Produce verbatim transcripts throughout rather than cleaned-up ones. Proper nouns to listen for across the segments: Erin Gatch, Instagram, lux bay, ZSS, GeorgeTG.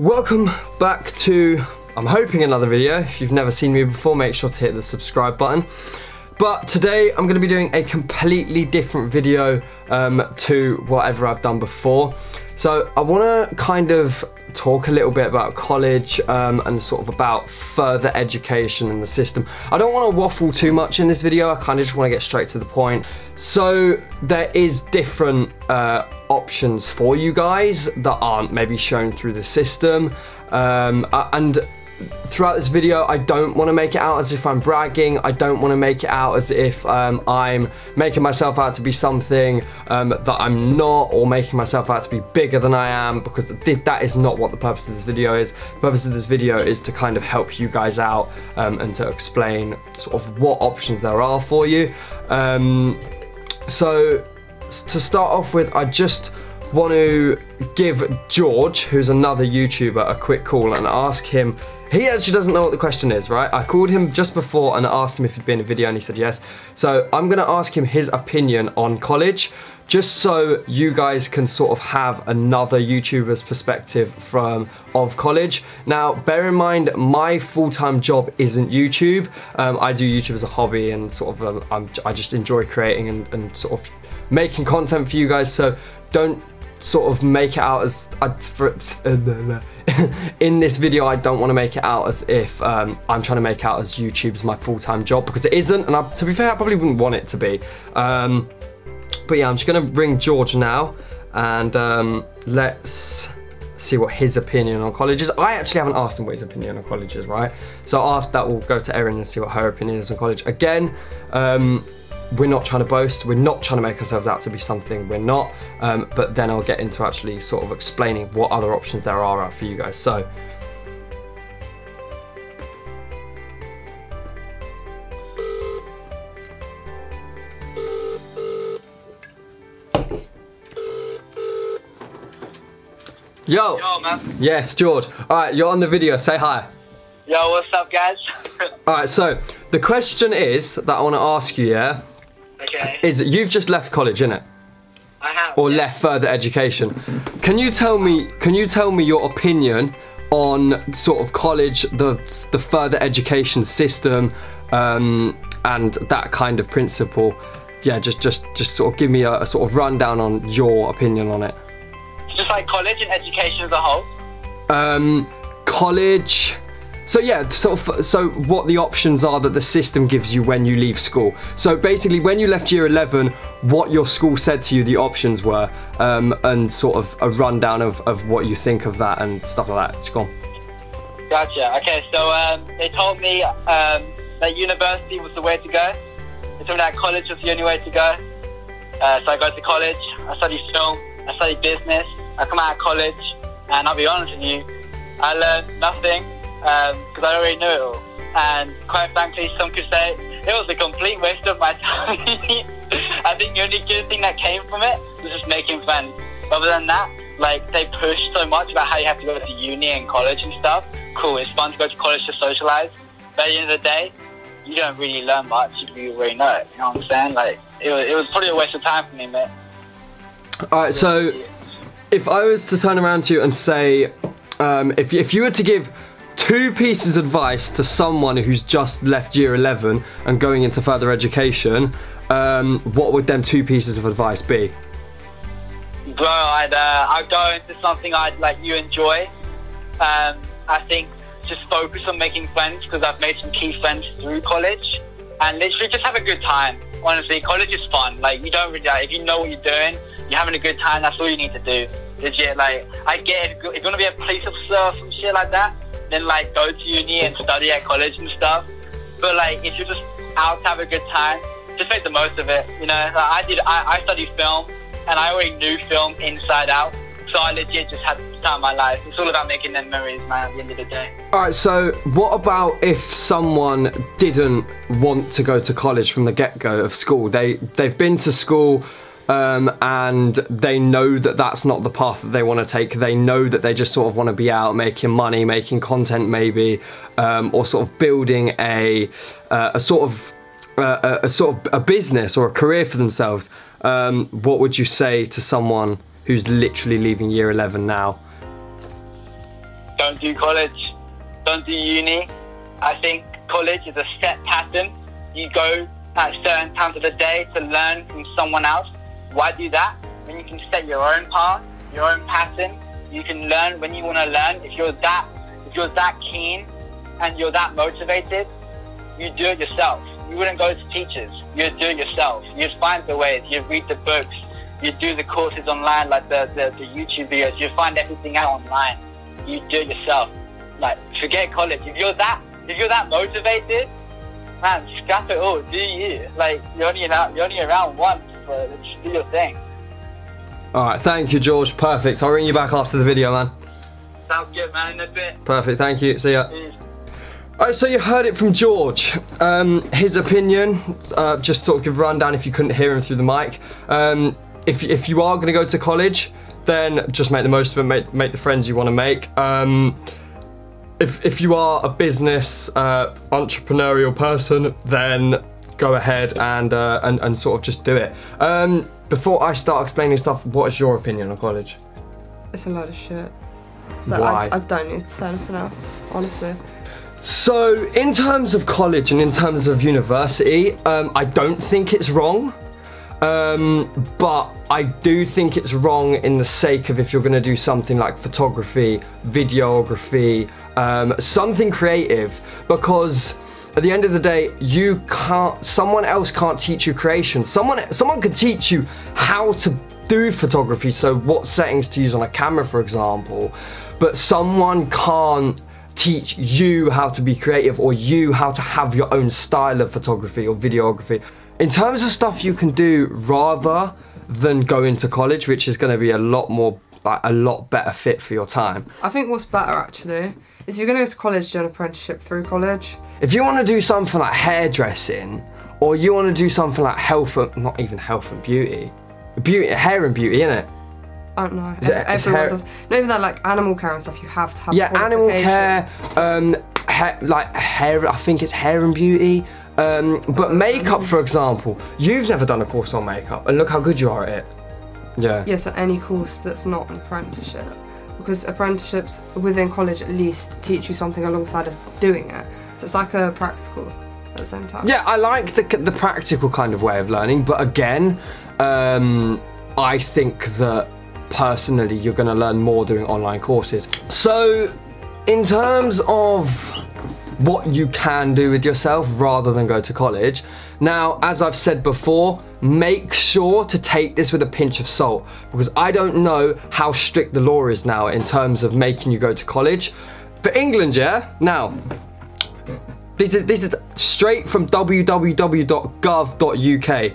Welcome back to, I'm hoping, another video. If you've never seen me before, make sure to hit the subscribe button. But today I'm going to be doing a completely different video um, to whatever I've done before. So I want to kind of talk a little bit about college um, and sort of about further education in the system. I don't want to waffle too much in this video. I kind of just want to get straight to the point. So there is different uh, options for you guys that aren't maybe shown through the system, um, and throughout this video, I don't want to make it out as if I'm bragging. I don't want to make it out as if um, I'm making myself out to be something um, that I'm not, or making myself out to be bigger than I am, because that is not what the purpose of this video is. The purpose of this video is to kind of help you guys out um, and to explain sort of what options there are for you. Um, so to start off with, I just want to give George, who's another YouTuber, a quick call and ask him. He actually doesn't know what the question is, right? I called him just before and asked him if he'd been in a video and he said yes. So I'm gonna ask him his opinion on college, just so you guys can sort of have another YouTuber's perspective from of college. Now, bear in mind, my full-time job isn't YouTube. Um, I do YouTube as a hobby, and sort of um, I'm, I just enjoy creating and, and sort of making content for you guys. So don't sort of make it out as uh, for, uh, in this video, I don't want to make it out as if um, I'm trying to make out as YouTube's my full-time job, because it isn't, and I, to be fair, I probably wouldn't want it to be. Um, but yeah, I'm just gonna ring George now, and um, let's see what his opinion on college is. I actually haven't asked him what his opinion on college is, right? So after that, we'll go to Erin and see what her opinion is on college. Again, um, we're not trying to boast, we're not trying to make ourselves out to be something we're not, um, but then I'll get into actually sort of explaining what other options there are out for you guys. So, yo, yo man. Yes, George. All right, you're on the video. Say hi. Yo, what's up, guys? All right, so the question is that I want to ask you, yeah. Okay. Is you've just left college, innit? I have. Or yeah. Left further education. Can you tell me? Can you tell me your opinion on sort of college, the the further education system, um, and that kind of principle? Yeah, just just just sort of give me a, a sort of rundown on your opinion on it. Just like college and education as a whole. Um, college. So yeah, sort of, so what the options are that the system gives you when you leave school. So basically when you left year eleven, what your school said to you the options were, um, and sort of a rundown of, of what you think of that and stuff like that. Just go on. Gotcha, okay, so um, they told me um, that university was the way to go. They told me that college was the only way to go. Uh, so I go to college, I study film, I study business, I come out of college, and I'll be honest with you, I learned nothing. Because um, I already knew it all, and quite frankly, some could say it was a complete waste of my time. I think the only good thing that came from it was just making friends. Other than that, like, they pushed so much about how you have to go to uni and college and stuff. Cool, it's fun to go to college to socialise, but at the end of the day, you don't really learn much if you already know it. You know what I'm saying? Like, it was, it was probably a waste of time for me, mate. All right, so if I was to turn around to you and say, um, if if you were to give two pieces of advice to someone who's just left year eleven and going into further education, um, what would them two pieces of advice be? Bro, I'd, uh, I'd go into something I'd like you enjoy. Um, I think just focus on making friends, because I've made some key friends through college, and literally just have a good time. Honestly, college is fun. Like, you don't really, like, if you know what you're doing, you're having a good time, that's all you need to do. Legit, like, I get it. If you want to be a police officer or some shit like that, then like go to uni and study at college and stuff. But like, if you're just out to have a good time, just make the most of it, you know? Like, I did, I, I studied film, and I already knew film inside out, so I legit just had the time of my life. It's all about making them memories, man, at the end of the day. All right, so what about if someone didn't want to go to college from the get-go of school? They, they've been to school, Um, and they know that that's not the path that they want to take. They know that they just sort of want to be out making money, making content maybe, um, or sort of building a, uh, a sort of uh, a, a sort of a business or a career for themselves. Um, what would you say to someone who's literally leaving year eleven now? don't do college, don't do uni. I think college is a set pattern. You go at certain times of the day to learn from someone else. Why do that? When you can set your own path, your own pattern. You can learn when you want to learn. If you're that, if you're that keen and you're that motivated, you do it yourself. You wouldn't go to teachers. You'd do it yourself. You'd find the ways. You'd read the books. You'd do the courses online, like the, the, the YouTube videos. You'd find everything out online. You'd do it yourself. Like, forget college. If you're that, if you're that motivated, man, scrap it all. Do you? Like, you're only around, you're only around once, so just do your thing. Alright, thank you, George. Perfect. I'll ring you back after the video, man. Sounds good, man. In a bit. Perfect. Thank you. See ya. Peace. Alright, so you heard it from George. Um, his opinion, uh, just sort of give a rundown if you couldn't hear him through the mic. Um, if, if you are going to go to college, then just make the most of it, make, make the friends you want to make. Um, if, if you are a business, uh, entrepreneurial person, then go ahead and, uh, and, and sort of just do it. Um, Before I start explaining stuff, what is your opinion on college? It's a load of shit. But why? I, I don't need to say anything else, honestly. So, in terms of college and in terms of university, um, I don't think it's wrong. Um, but I do think it's wrong in the sake of if you're going to do something like photography, videography, um, something creative, because at the end of the day, you can't, someone else can't teach you creation. Someone, someone could teach you how to do photography, so what settings to use on a camera, for example, but someone can't teach you how to be creative or you how to have your own style of photography or videography. In terms of stuff you can do rather than go into college, which is going to be a lot more, like, a lot better fit for your time. I think what's better actually is you're going to go to college, do an apprenticeship through college. If you want to do something like hairdressing, or you want to do something like health, and, not even health and beauty, beauty, hair and beauty, innit? I don't know. Is it, Everyone does. Not even that, like animal care and stuff. You have to have. Yeah, animal care, um, hair, like hair. I think it's hair and beauty. Um, but makeup, for example, you've never done a course on makeup, and look how good you are at it. Yeah. Yeah. So any course that's not an apprenticeship. Because apprenticeships within college at least teach you something alongside of doing it. So it's like a practical at the same time. Yeah, I like the, the practical kind of way of learning, but again, um, I think that personally you're going to learn more doing online courses. So in terms of what you can do with yourself rather than go to college, now, as I've said before, make sure to take this with a pinch of salt, because I don't know how strict the law is now in terms of making you go to college. For England, yeah? Now, this is, this is straight from w w w dot gov dot u k.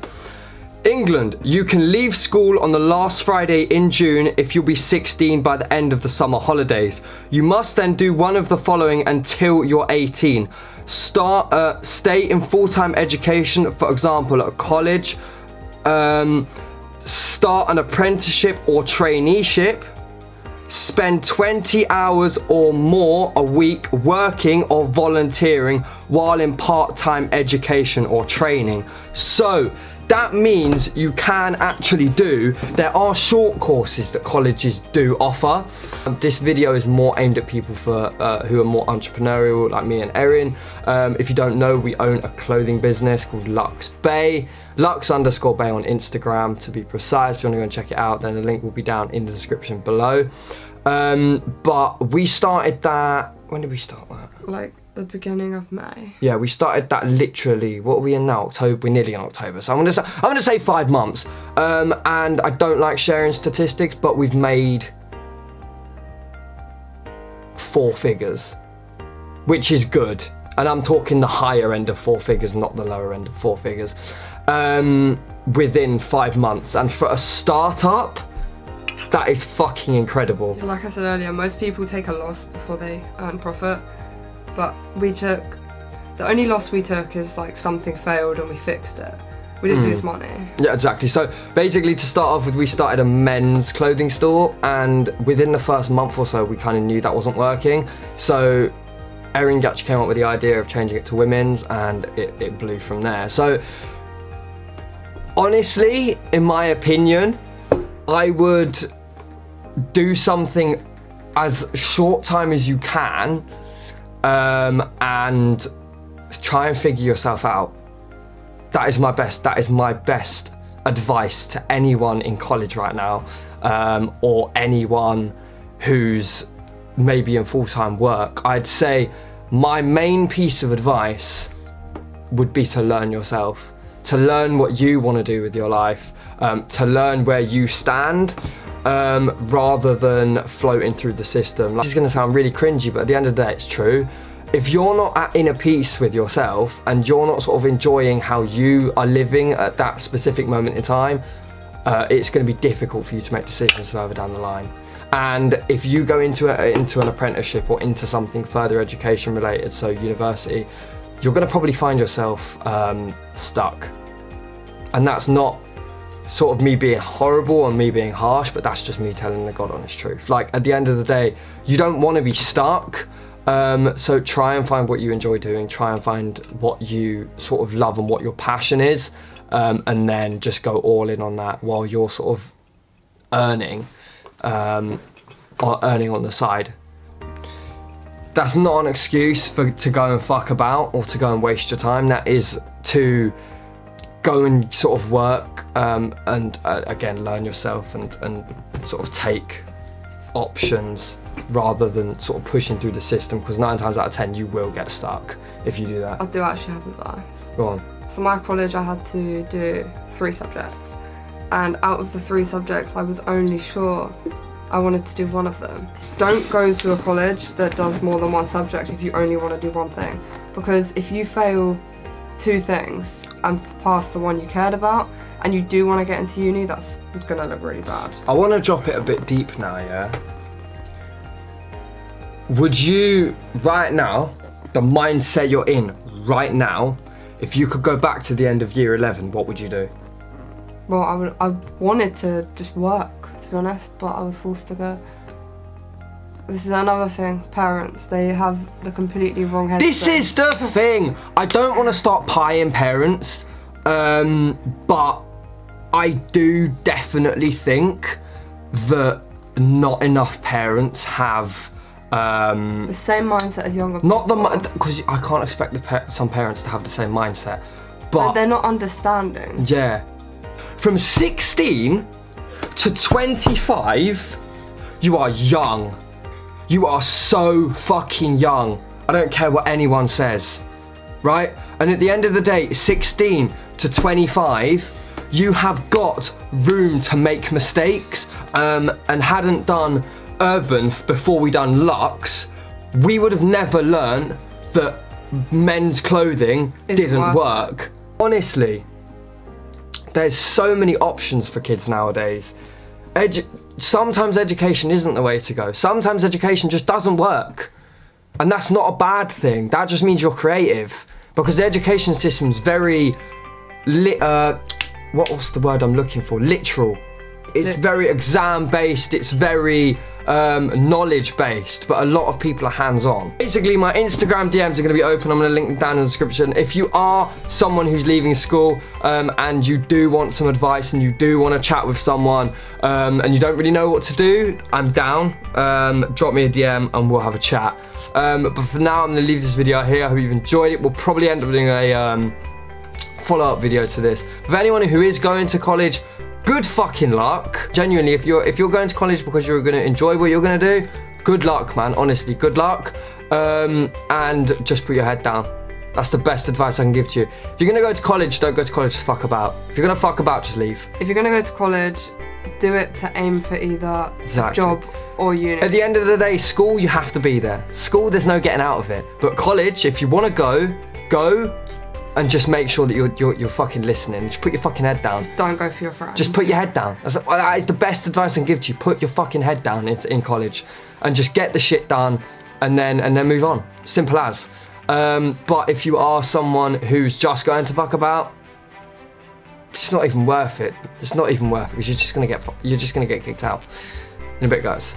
England, you can leave school on the last Friday in June if you'll be sixteen by the end of the summer holidays. You must then do one of the following until you're eighteen. Start, uh, stay in full-time education, for example, at a college. Um, start an apprenticeship or traineeship. Spend twenty hours or more a week working or volunteering while in part-time education or training. So, that means you can actually do, there are short courses that colleges do offer. Um, this video is more aimed at people for uh, who are more entrepreneurial, like me and Erin. Um, if you don't know, we own a clothing business called Lux Bay, Lux underscore Bay on Instagram to be precise. If you want to go and check it out, then the link will be down in the description below. Um, but we started that, when did we start that? Like the beginning of May. Yeah, we started that literally, what are we in now? October, we're nearly in October. So I'm gonna say, I'm gonna say five months. Um, and I don't like sharing statistics, but we've made four figures, which is good. And I'm talking the higher end of four figures, not the lower end of four figures, um, within five months. And for a startup, that is fucking incredible. Like I said earlier, most people take a loss before they earn profit. But we took, the only loss we took is like something failed and we fixed it. We didn't mm. lose money. Yeah, exactly. So basically to start off with, we started a men's clothing store, and within the first month or so, we kind of knew that wasn't working. So Erin Gatch came up with the idea of changing it to women's, and it, it blew from there. So honestly, in my opinion, I would do something as short time as you can, um, and try and figure yourself out. That is my best, that is my best advice to anyone in college right now, um, or anyone who's maybe in full-time work. I'd say my main piece of advice would be to learn yourself, to learn what you want to do with your life, um, to learn where you stand, um, rather than floating through the system. Like, this is going to sound really cringy, but at the end of the day, it's true. If you're not at inner peace with yourself and you're not sort of enjoying how you are living at that specific moment in time, uh, it's going to be difficult for you to make decisions further down the line. And if you go into a, into an apprenticeship or into something further education related, so university, you're going to probably find yourself um, stuck. And that's not sort of me being horrible and me being harsh, but that's just me telling the God honest truth. Like, at the end of the day, you don't want to be stuck. Um, so try and find what you enjoy doing, try and find what you sort of love and what your passion is, um, and then just go all in on that while you're sort of earning, um, or earning on the side. That's not an excuse for to go and fuck about or to go and waste your time. That is to go and sort of work, um, and uh, again, learn yourself and, and sort of take options rather than sort of pushing through the system, because nine times out of ten you will get stuck if you do that. I do actually have advice. Go on. So my college I had to do three subjects, and out of the three subjects I was only sure I wanted to do one of them. Don't go to a college that does more than one subject if you only want to do one thing, because if you fail two things and pass the one you cared about and you do want to get into uni, that's going to look really bad. I want to drop it a bit deep now, yeah? Would you, right now, the mindset you're in right now, if you could go back to the end of year eleven, what would you do? Well, I, would, I wanted to just work, to be honest, but I was forced to go. This is another thing, parents, they have the completely wrong head. This is the thing! I don't want to start pieing parents, um, but I do definitely think that not enough parents have um, the same mindset as younger people. Not the, because I can't expect the pa some parents to have the same mindset, but no, they're not understanding. Yeah. From sixteen to twenty-five, you are young. You are so fucking young. I don't care what anyone says, right? And at the end of the day, sixteen to twenty-five, you have got room to make mistakes. Um, and hadn't done Urban before we done Lux, we would have never learned that men's clothing it's didn't work. work. Honestly, there's so many options for kids nowadays. Edu Sometimes education isn't the way to go. Sometimes education just doesn't work. And that's not a bad thing. That just means you're creative. Because the education system's very... Li uh, what was the word I'm looking for? Literal. It's very exam-based. It's very um, knowledge-based. But a lot of people are hands-on. Basically, my Instagram D Ms are going to be open. I'm going to link them down in the description. If you are someone who's leaving school, um, and you do want some advice and you do want to chat with someone, um, and you don't really know what to do, I'm down. Um, drop me a D M and we'll have a chat. Um, but for now, I'm going to leave this video here. I hope you've enjoyed it. We'll probably end up doing a um, follow-up video to this. For anyone who is going to college, good fucking luck. Genuinely, if you're if you're going to college because you're gonna enjoy what you're gonna do, good luck, man. Honestly, good luck. Um, and just put your head down. That's the best advice I can give to you. If you're gonna go to college, don't go to college to fuck about. If you're gonna fuck about, just leave. If you're gonna go to college, do it to aim for either exactly. a job or uni. At the end of the day, school, you have to be there. School, there's no getting out of it. But college, if you wanna go, go. And just make sure that you're, you're, you're fucking listening. Just put your fucking head down. Just don't go for your friends. Just put your head down. That's, that is the best advice I can give to you. Put your fucking head down in, in college and just get the shit done and then and then move on. Simple as. Um, but if you are someone who's just going to fuck about, it's not even worth it. It's not even worth it because you're just gonna get, you're just gonna get kicked out. In a bit, guys.